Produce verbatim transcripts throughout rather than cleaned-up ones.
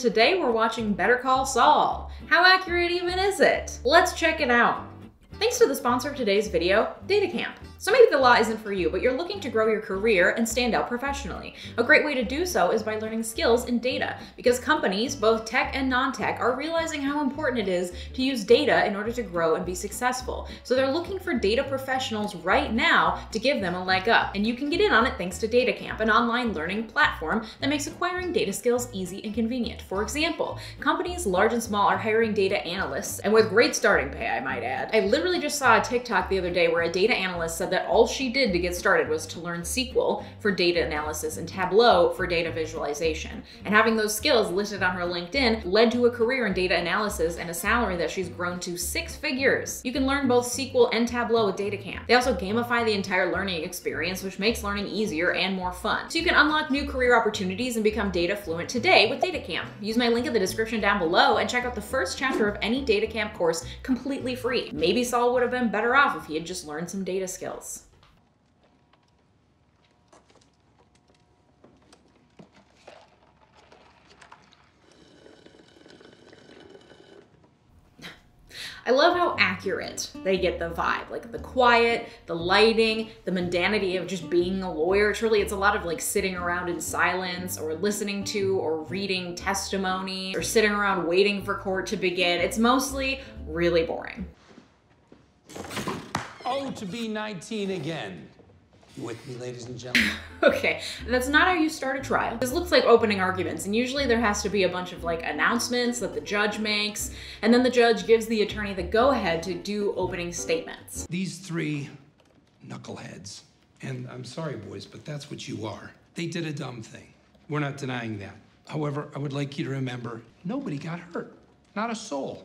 Today we're watching Better Call Saul. How accurate even is it? Let's check it out. Thanks to the sponsor of today's video, DataCamp. So maybe the law isn't for you, but you're looking to grow your career and stand out professionally. A great way to do so is by learning skills in data, because companies, both tech and non-tech, are realizing how important it is to use data in order to grow and be successful. So they're looking for data professionals right now to give them a leg up. And you can get in on it thanks to DataCamp, an online learning platform that makes acquiring data skills easy and convenient. For example, companies large and small are hiring data analysts, and with great starting pay, I might add. I literally just saw a TikTok the other day where a data analyst said that all she did to get started was to learn S Q L for data analysis and Tableau for data visualization. And having those skills listed on her LinkedIn led to a career in data analysis and a salary that she's grown to six figures. You can learn both S Q L and Tableau with DataCamp. They also gamify the entire learning experience, which makes learning easier and more fun. So you can unlock new career opportunities and become data fluent today with DataCamp. Use my link in the description down below and check out the first chapter of any DataCamp course completely free. Maybe Saul would have been better off if he had just learned some data skills. I love how accurate they get the vibe, like the quiet, the lighting, the mundanity of just being a lawyer. It's really, it's a lot of like sitting around in silence or listening to or reading testimony or sitting around waiting for court to begin. It's mostly really boring. Oh, to be nineteen again. You with me, ladies and gentlemen? Okay, that's not how you start a trial. This looks like opening arguments, and usually there has to be a bunch of like announcements that the judge makes, and then the judge gives the attorney the go-ahead to do opening statements. These three knuckleheads, and I'm sorry boys, but that's what you are. They did a dumb thing. We're not denying that. However, I would like you to remember, nobody got hurt, not a soul.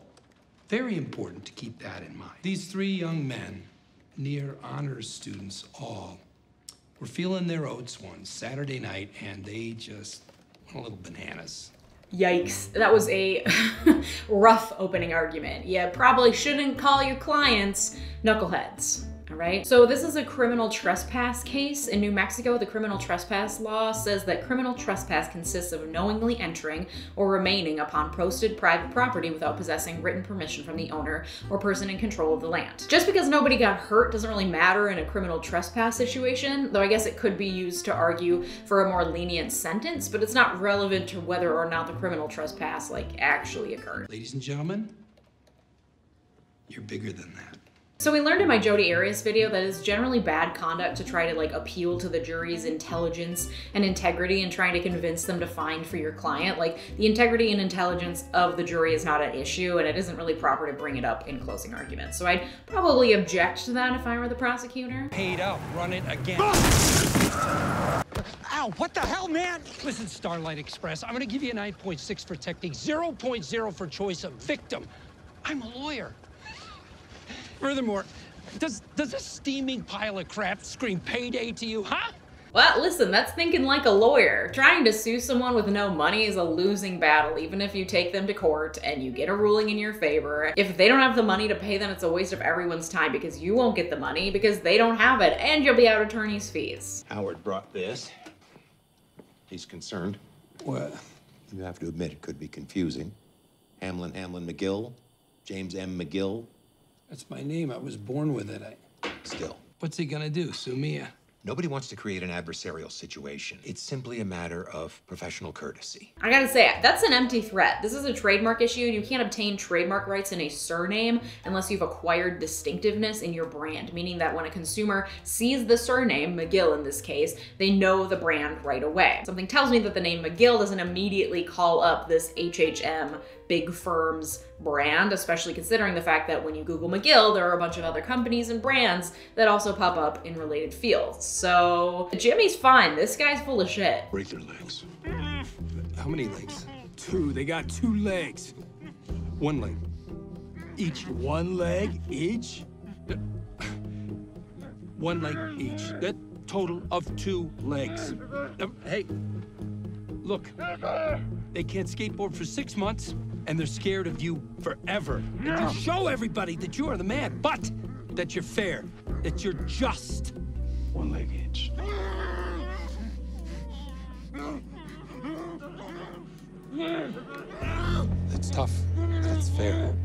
Very important to keep that in mind. These three young men, near honors students all, were feeling their oats one Saturday night, and they just went a little bananas. Yikes, that was a rough opening argument. You probably shouldn't call your clients knuckleheads. All right. So this is a criminal trespass case in New Mexico. The criminal trespass law says that criminal trespass consists of knowingly entering or remaining upon posted private property without possessing written permission from the owner or person in control of the land. Just because nobody got hurt doesn't really matter in a criminal trespass situation, though I guess it could be used to argue for a more lenient sentence, but it's not relevant to whether or not the criminal trespass like actually occurred. Ladies and gentlemen, you're bigger than that. So we learned in my Jodi Arias video that it's generally bad conduct to try to like appeal to the jury's intelligence and integrity and trying to convince them to find for your client. Like the integrity and intelligence of the jury is not an issue, and it isn't really proper to bring it up in closing arguments. So I'd probably object to that if I were the prosecutor. Paid up, run it again. Ow, what the hell, man? Listen, Starlight Express, I'm gonna give you a nine point six for technique, zero point zero for choice of victim. I'm a lawyer. Furthermore, does does a steaming pile of crap scream payday to you, huh? Well, listen, that's thinking like a lawyer. Trying to sue someone with no money is a losing battle, even if you take them to court and you get a ruling in your favor. If they don't have the money to pay them, it's a waste of everyone's time because you won't get the money because they don't have it, and you'll be out attorney's fees. Howard brought this. He's concerned. Well, you have to admit it could be confusing. Hamlin Hamlin McGill, James M. McGill. That's my name. I was born with it. I... Still. What's he gonna do, sue me? Nobody wants to create an adversarial situation. It's simply a matter of professional courtesy. I gotta say, that's an empty threat. This is a trademark issue, and you can't obtain trademark rights in a surname unless you've acquired distinctiveness in your brand, meaning that when a consumer sees the surname, McGill in this case, they know the brand right away. Something tells me that the name McGill doesn't immediately call up this H H M big firm's brand, especially considering the fact that when you Google McGill, there are a bunch of other companies and brands that also pop up in related fields. So Jimmy's fine. This guy's full of shit. Break their legs. How many legs? Two. They got two legs. One leg. Each. One leg each? One leg each. That total of two legs. Um, hey, look. They can't skateboard for six months, and they're scared of you forever. No. You show everybody that you are the man, but that you're fair, that you're just. One leg each. It's tough, but it's fair.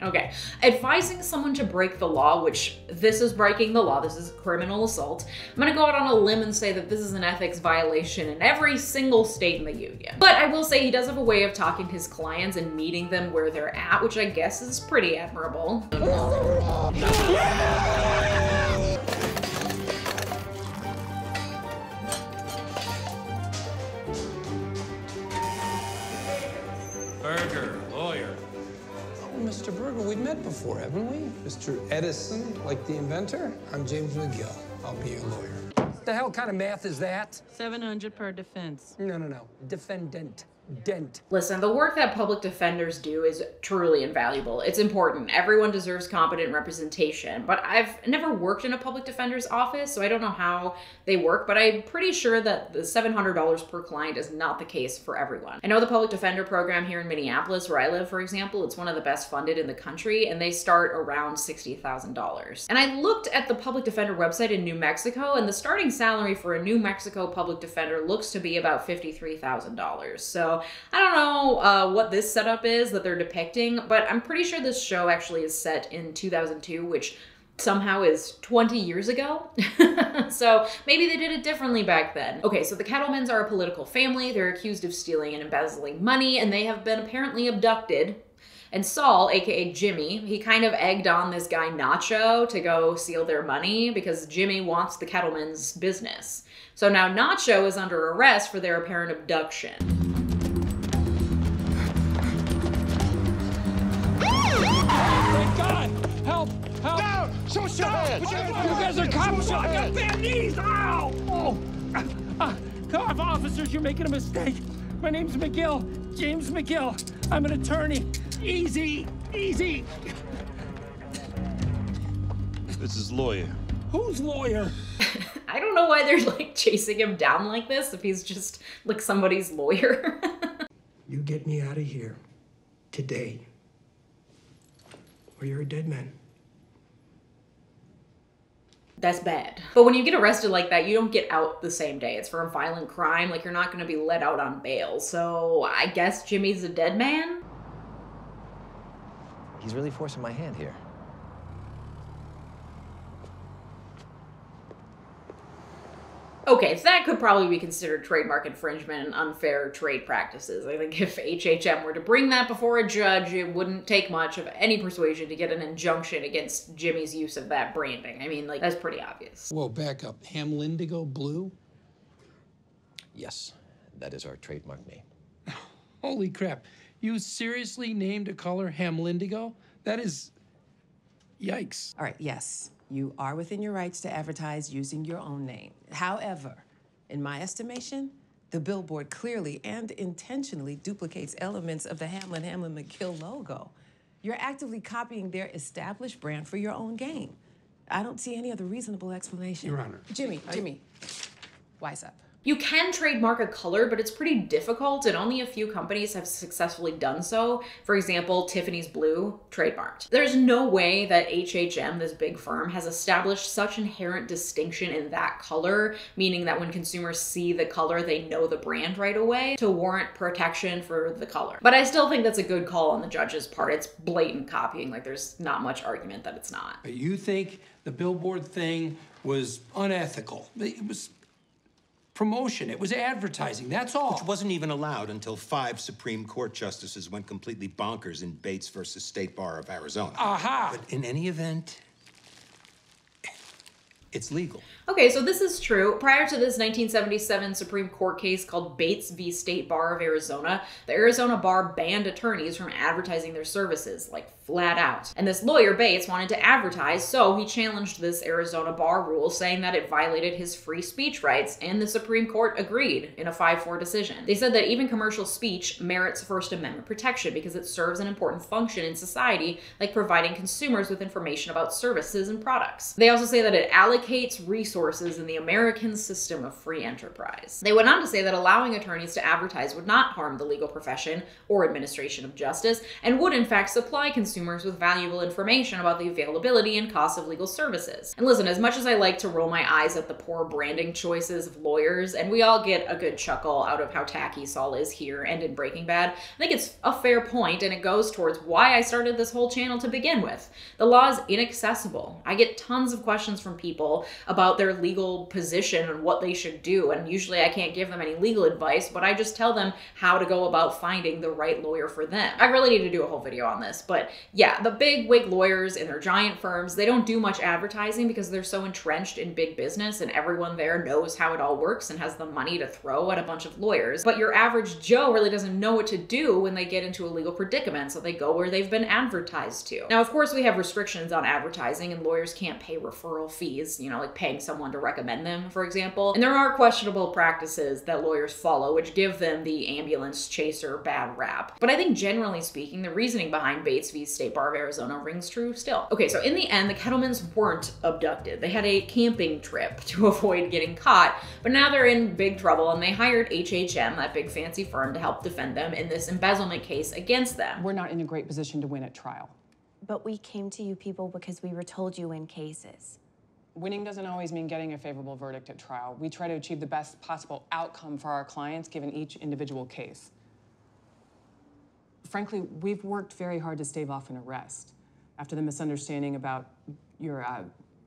Okay, advising someone to break the law, which this is breaking the law, this is criminal assault. I'm gonna go out on a limb and say that this is an ethics violation in every single state in the union. But I will say he does have a way of talking to his clients and meeting them where they're at, which I guess is pretty admirable. Burger, lawyer. Mister Berger, we've met before, haven't we? Mister Edison, like the inventor? I'm James McGill. I'll be your lawyer. What the hell kind of math is that? seven hundred per defense. No, no, no. Defendant. Dent. Listen, the work that public defenders do is truly invaluable. It's important. Everyone deserves competent representation, but I've never worked in a public defender's office, so I don't know how they work, but I'm pretty sure that the seven hundred dollars per client is not the case for everyone. I know the public defender program here in Minneapolis, where I live, for example, it's one of the best funded in the country, and they start around sixty thousand dollars. And I looked at the public defender website in New Mexico, and the starting salary for a New Mexico public defender looks to be about fifty-three thousand dollars. So I don't know uh, what this setup is that they're depicting, but I'm pretty sure this show actually is set in two thousand two, which somehow is twenty years ago. So maybe they did it differently back then. Okay, so the Kettlemans are a political family. They're accused of stealing and embezzling money, and they have been apparently abducted. And Saul, aka Jimmy, he kind of egged on this guy Nacho to go steal their money because Jimmy wants the Kettlemans' business. So now Nacho is under arrest for their apparent abduction. Help! Help! Down! Shoot your head! You guys are cops! I got bad knees! Ow! Oh! Uh, uh, cop officers, you're making a mistake. My name's McGill. James McGill. I'm an attorney. Easy! Easy! This is lawyer. Who's lawyer? I don't know why they're like chasing him down like this if he's just like somebody's lawyer. You get me out of here today. Or you're a dead man. That's bad. But when you get arrested like that, you don't get out the same day. It's for a violent crime. Like, you're not gonna be let out on bail. So I guess Jimmy's a dead man? He's really forcing my hand here. Okay, so that could probably be considered trademark infringement and unfair trade practices. I think if H H M were to bring that before a judge, it wouldn't take much of any persuasion to get an injunction against Jimmy's use of that branding. I mean, like, that's pretty obvious. Whoa, back up. Hamlindigo Blue? Yes, that is our trademark name. Holy crap. You seriously named a color Hamlindigo? That is... yikes. All right, yes. You are within your rights to advertise using your own name. However, in my estimation, the billboard clearly and intentionally duplicates elements of the Hamlin Hamlin McGill logo. You're actively copying their established brand for your own gain. I don't see any other reasonable explanation. Your Honor. Jimmy, I... Jimmy, wise up. You can trademark a color, but it's pretty difficult, and only a few companies have successfully done so. For example, Tiffany's Blue, trademarked. There's no way that H H M, this big firm, has established such inherent distinction in that color, meaning that when consumers see the color, they know the brand right away, to warrant protection for the color. But I still think that's a good call on the judge's part. It's blatant copying. Like, there's not much argument that it's not. You think the billboard thing was unethical? It was... promotion. It was advertising. That's all. Which wasn't even allowed until five Supreme Court justices went completely bonkers in Bates v. State Bar of Arizona. Aha! But in any event, it's legal. Okay, so this is true. Prior to this nineteen seventy-seven Supreme Court case called Bates v. State Bar of Arizona, the Arizona bar banned attorneys from advertising their services, like flat out. And this lawyer, Bates, wanted to advertise, so he challenged this Arizona bar rule, saying that it violated his free speech rights, and the Supreme Court agreed in a five four decision. They said that even commercial speech merits First Amendment protection because it serves an important function in society, like providing consumers with information about services and products. They also say that it allocates allocates resources in the American system of free enterprise. They went on to say that allowing attorneys to advertise would not harm the legal profession or administration of justice, and would in fact supply consumers with valuable information about the availability and cost of legal services. And listen, as much as I like to roll my eyes at the poor branding choices of lawyers, and we all get a good chuckle out of how tacky Saul is here and in Breaking Bad, I think it's a fair point, and it goes towards why I started this whole channel to begin with. The law is inaccessible. I get tons of questions from people about their legal position and what they should do, and usually I can't give them any legal advice, but I just tell them how to go about finding the right lawyer for them. I really need to do a whole video on this, but yeah, the big wig lawyers and their giant firms, they don't do much advertising because they're so entrenched in big business and everyone there knows how it all works and has the money to throw at a bunch of lawyers. But your average Joe really doesn't know what to do when they get into a legal predicament, so they go where they've been advertised to. Now, of course, we have restrictions on advertising and lawyers can't pay referral fees, you know, like paying someone to recommend them, for example. And there are questionable practices that lawyers follow, which give them the ambulance chaser bad rap. But I think generally speaking, the reasoning behind Bates v. State Bar of Arizona rings true still. Okay, so in the end, the Kettlemans weren't abducted. They had a camping trip to avoid getting caught, but now they're in big trouble and they hired H H M, that big fancy firm, to help defend them in this embezzlement case against them. We're not in a great position to win at trial. But we came to you people because we were told you win cases. Winning doesn't always mean getting a favorable verdict at trial. We try to achieve the best possible outcome for our clients given each individual case. Frankly, we've worked very hard to stave off an arrest. After the misunderstanding about your uh,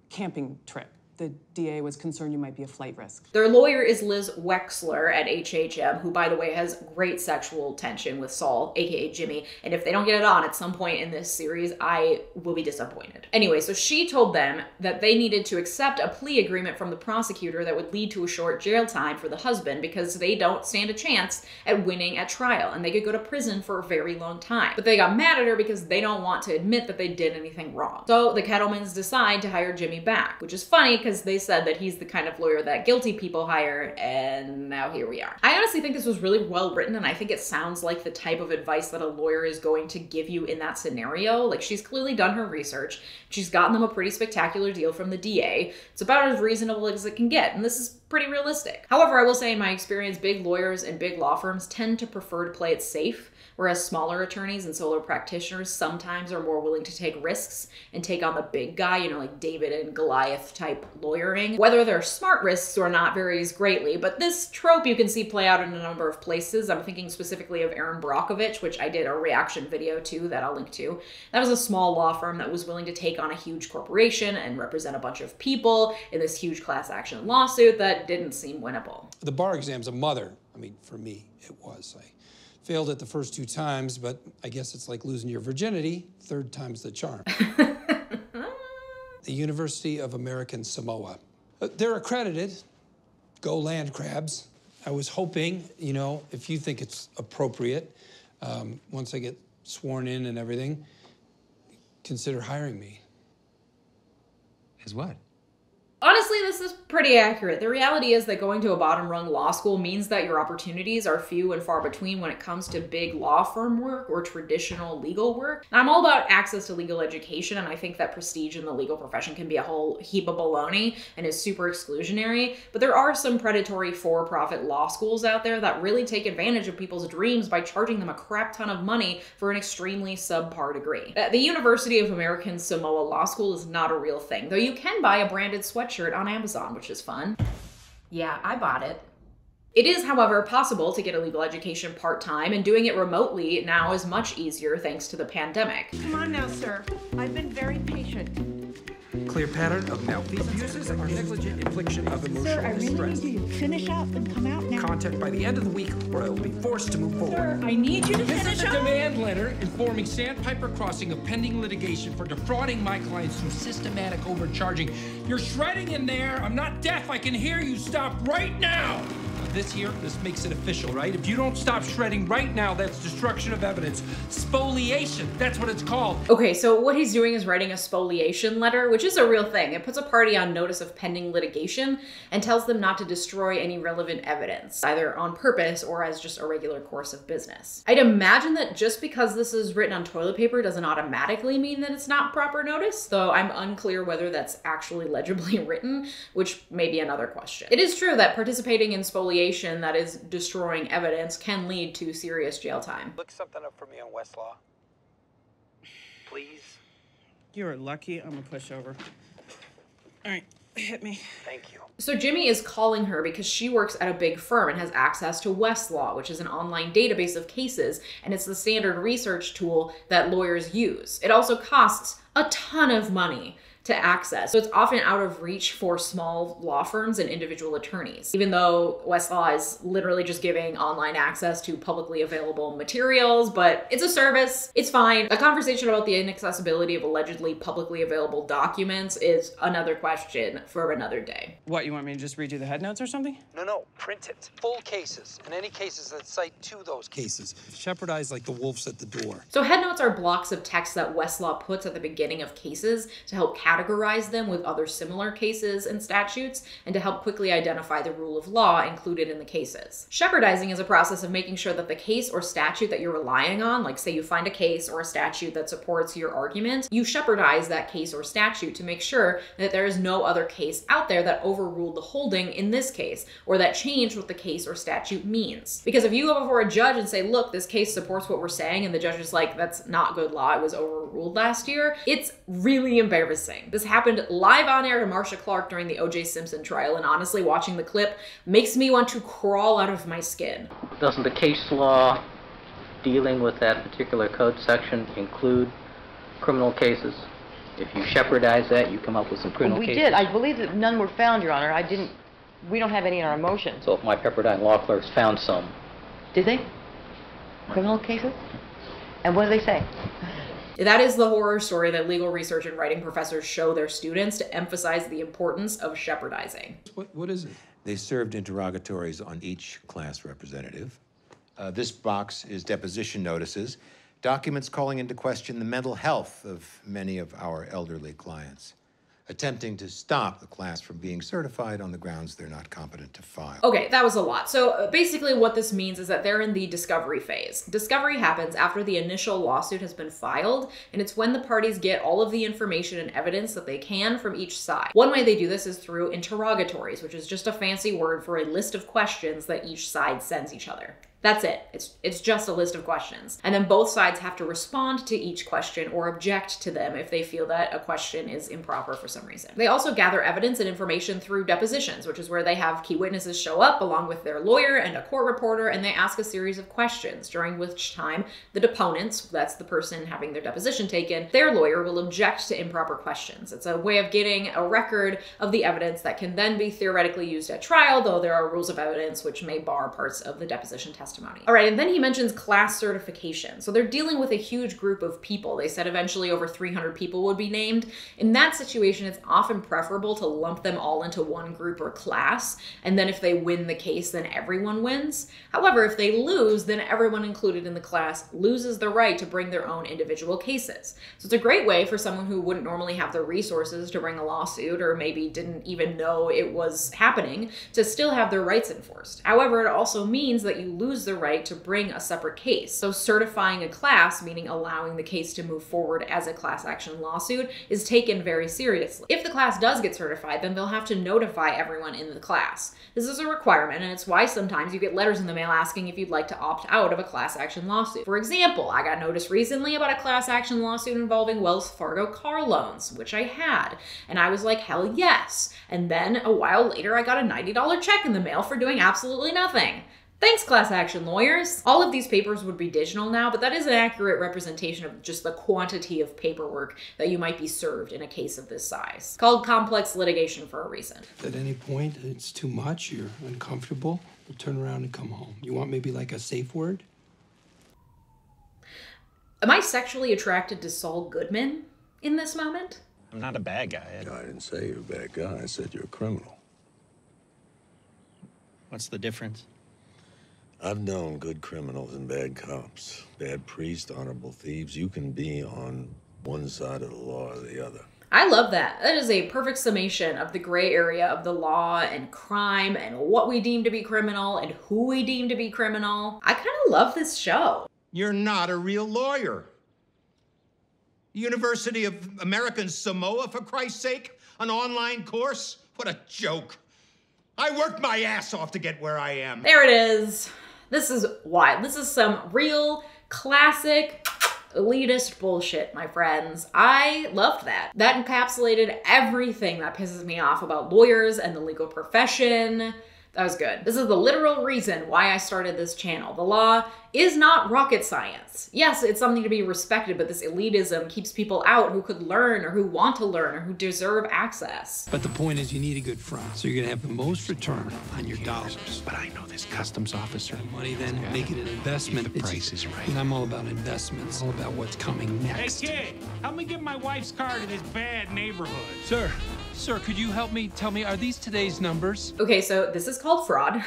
camping trip, the D A was concerned you might be a flight risk. Their lawyer is Liz Wexler at H H M, who, by the way, has great sexual tension with Saul, aka Jimmy, and if they don't get it on at some point in this series, I will be disappointed. Anyway, so she told them that they needed to accept a plea agreement from the prosecutor that would lead to a short jail time for the husband because they don't stand a chance at winning at trial, and they could go to prison for a very long time. But they got mad at her because they don't want to admit that they did anything wrong. So the Kettlemans decide to hire Jimmy back, which is funny, because they said that he's the kind of lawyer that guilty people hire, and now here we are. I honestly think this was really well written, and I think it sounds like the type of advice that a lawyer is going to give you in that scenario. Like, she's clearly done her research. She's gotten them a pretty spectacular deal from the D A. It's about as reasonable as it can get, and this is pretty realistic. However, I will say in my experience, big lawyers and big law firms tend to prefer to play it safe, whereas smaller attorneys and solo practitioners sometimes are more willing to take risks and take on the big guy, you know, like David and Goliath type lawyering. Whether they're smart risks or not varies greatly, but this trope you can see play out in a number of places. I'm thinking specifically of Aaron Brockovich, which I did a reaction video to that I'll link to. That was a small law firm that was willing to take on a huge corporation and represent a bunch of people in this huge class action lawsuit that didn't seem winnable. The bar exam's a mother. I mean, for me, it was. I failed it the first two times, but I guess it's like losing your virginity. Third time's the charm. The University of American Samoa. They're accredited. Go land crabs. I was hoping, you know, if you think it's appropriate, um, once I get sworn in and everything, consider hiring me. As what? Honestly, this is pretty accurate. The reality is that going to a bottom-rung law school means that your opportunities are few and far between when it comes to big law firm work or traditional legal work. Now, I'm all about access to legal education, and I think that prestige in the legal profession can be a whole heap of baloney and is super exclusionary, but there are some predatory for-profit law schools out there that really take advantage of people's dreams by charging them a crap ton of money for an extremely subpar degree. The University of American Samoa Law School is not a real thing, though you can buy a branded sweatshirt on Amazon, which is fun. Yeah, I bought it. It is, however, possible to get a legal education part-time, and doing it remotely now is much easier thanks to the pandemic. Come on now, sir. I've been very patient. Clear pattern of malfeasance, abuses, or negligent infliction of emotional distress. Sir, I really distress. need you to finish up and come out now. Contact by the end of the week, or I will be forced to move forward. Sir, I need you to this finish up. This is a demand letter informing Sandpiper Crossing of pending litigation for defrauding my clients through systematic overcharging. You're shredding in there. I'm not deaf. I can hear you. Stop right now. this year, this makes it official, right? If you don't stop shredding right now, that's destruction of evidence. Spoliation, that's what it's called. Okay, so what he's doing is writing a spoliation letter, which is a real thing. It puts a party on notice of pending litigation and tells them not to destroy any relevant evidence, either on purpose or as just a regular course of business. I'd imagine that just because this is written on toilet paper doesn't automatically mean that it's not proper notice, though I'm unclear whether that's actually legibly written, which may be another question. It is true that participating in spoliation, that is destroying evidence, can lead to serious jail time. Look something up for me on Westlaw, please. You're lucky I'm a pushover. All right, hit me. Thank you. So Jimmy is calling her because she works at a big firm and has access to Westlaw, which is an online database of cases, and it's the standard research tool that lawyers use. It also costs a ton of money to access, so it's often out of reach for small law firms and individual attorneys, even though Westlaw is literally just giving online access to publicly available materials. But it's a service, it's fine. A conversation about the inaccessibility of allegedly publicly available documents is another question for another day. What, you want me to just redo the headnotes or something? No, no, print it. Full cases, and any cases that cite to those cases. Shepherd eyes like the wolves at the door. So headnotes are blocks of text that Westlaw puts at the beginning of cases to help capture categorize them with other similar cases and statutes, and to help quickly identify the rule of law included in the cases. Shepherdizing is a process of making sure that the case or statute that you're relying on, like say you find a case or a statute that supports your argument, you shepherdize that case or statute to make sure that there is no other case out there that overruled the holding in this case, or that changed what the case or statute means. Because if you go before a judge and say, look, this case supports what we're saying, and the judge is like, that's not good law, it was overruled last year, it's really embarrassing. This happened live on air to Marcia Clark during the O J Simpson trial, and honestly, watching the clip makes me want to crawl out of my skin. Doesn't the case law dealing with that particular code section include criminal cases? If you shepherdize that, you come up with some criminal we cases. We did. I believe that none were found, Your Honor. I didn't, we don't have any in our motion. So if my Pepperdine law clerks found some. Did they? Criminal cases? And what did they say? That is the horror story that legal research and writing professors show their students to emphasize the importance of shepherdizing. What, what is it? They served interrogatories on each class representative. Uh, this box is deposition notices, documents calling into question the mental health of many of our elderly clients, attempting to stop the class from being certified on the grounds they're not competent to file. Okay, that was a lot. So basically what this means is that they're in the discovery phase. Discovery happens after the initial lawsuit has been filed, and it's when the parties get all of the information and evidence that they can from each side. One way they do this is through interrogatories, which is just a fancy word for a list of questions that each side sends each other. That's it. It's, it's just a list of questions. And then both sides have to respond to each question or object to them if they feel that a question is improper for some reason. They also gather evidence and information through depositions, which is where they have key witnesses show up along with their lawyer and a court reporter, and they ask a series of questions, during which time the deponents, that's the person having their deposition taken, their lawyer will object to improper questions. It's a way of getting a record of the evidence that can then be theoretically used at trial, though there are rules of evidence which may bar parts of the deposition testimony. All right, and then he mentions class certification. So they're dealing with a huge group of people. They said eventually over three hundred people would be named. In that situation, it's often preferable to lump them all into one group or class, and then if they win the case, then everyone wins. However, if they lose, then everyone included in the class loses the right to bring their own individual cases. So it's a great way for someone who wouldn't normally have the resources to bring a lawsuit, or maybe didn't even know it was happening, to still have their rights enforced. However, it also means that you lose the right to bring a separate case. So certifying a class, meaning allowing the case to move forward as a class action lawsuit, is taken very seriously. If the class does get certified, then they'll have to notify everyone in the class. This is a requirement, and it's why sometimes you get letters in the mail asking if you'd like to opt out of a class action lawsuit. For example, I got notice recently about a class action lawsuit involving Wells Fargo car loans, which I had, and I was like, hell yes. And then a while later, I got a ninety dollar check in the mail for doing absolutely nothing. Thanks, class action lawyers. All of these papers would be digital now, but that is an accurate representation of just the quantity of paperwork that you might be served in a case of this size. Called complex litigation for a reason. At any point, it's too much, you're uncomfortable, you'll turn around and come home. You want maybe like a safe word? Am I sexually attracted to Saul Goodman in this moment? I'm not a bad guy. I didn't say you're a bad guy, I said you're a criminal. What's the difference? I've known good criminals and bad cops, bad priests, honorable thieves. You can be on one side of the law or the other. I love that. That is a perfect summation of the gray area of the law and crime and what we deem to be criminal and who we deem to be criminal. I kind of love this show. You're not a real lawyer. University of American Samoa, for Christ's sake, an online course? What a joke. I worked my ass off to get where I am. There it is. This is wild. This is some real classic elitist bullshit, my friends. I loved that. That encapsulated everything that pisses me off about lawyers and the legal profession. That was good. This is the literal reason why I started this channel. The law is not rocket science. Yes, it's something to be respected, but this elitism keeps people out who could learn or who want to learn or who deserve access. But the point is you need a good front, so you're gonna have the most return on your dollars. But I know this customs officer. The money then, yeah. Make it an investment. If the price is right. And I'm all about investments, all about what's coming next. Hey kid, help me get my wife's car to this bad neighborhood. Sir. Sir, could you help me? Tell me, are these today's numbers? Okay, so this is called fraud.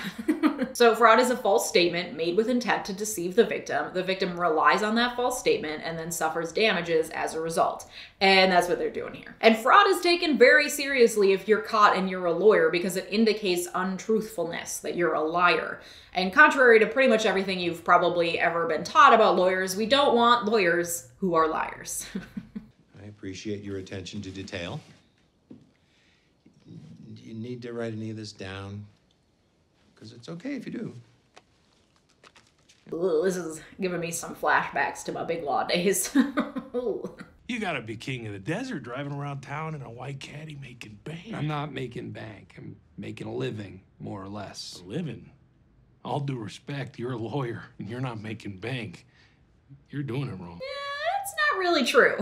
So fraud is a false statement made with intent to deceive the victim. The victim relies on that false statement and then suffers damages as a result. And that's what they're doing here. And fraud is taken very seriously if you're caught and you're a lawyer, because it indicates untruthfulness, that you're a liar. And contrary to pretty much everything you've probably ever been taught about lawyers, we don't want lawyers who are liars. I appreciate your attention to detail. You need to write any of this down, because it's okay if you do. Ooh, this is giving me some flashbacks to my big law days. You gotta be king of the desert driving around town in a white caddy making bank. I'm not making bank. I'm making a living, more or less. A living? All due respect, you're a lawyer and you're not making bank. You're doing it wrong. Yeah. Not really true.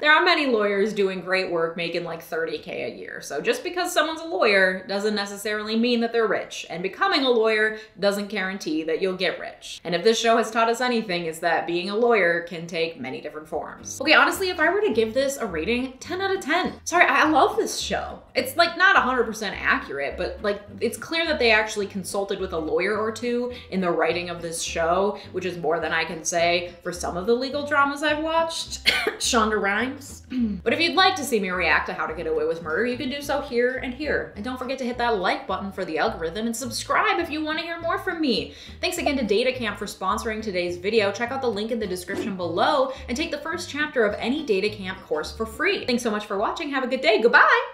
There are many lawyers doing great work making like thirty K a year. So just because someone's a lawyer doesn't necessarily mean that they're rich, and becoming a lawyer doesn't guarantee that you'll get rich. And if this show has taught us anything, it's that being a lawyer can take many different forms. Okay, honestly, if I were to give this a rating, ten out of ten. Sorry, I love this show. It's like not one hundred percent accurate, but like it's clear that they actually consulted with a lawyer or two in the writing of this show, which is more than I can say for some of the legal dramas I've watched. Shonda Rhimes. But if you'd like to see me react to How to Get Away with Murder, you can do so here and here. And don't forget to hit that like button for the algorithm, and subscribe if you want to hear more from me. Thanks again to DataCamp for sponsoring today's video. Check out the link in the description below and take the first chapter of any DataCamp course for free. Thanks so much for watching. Have a good day. Goodbye.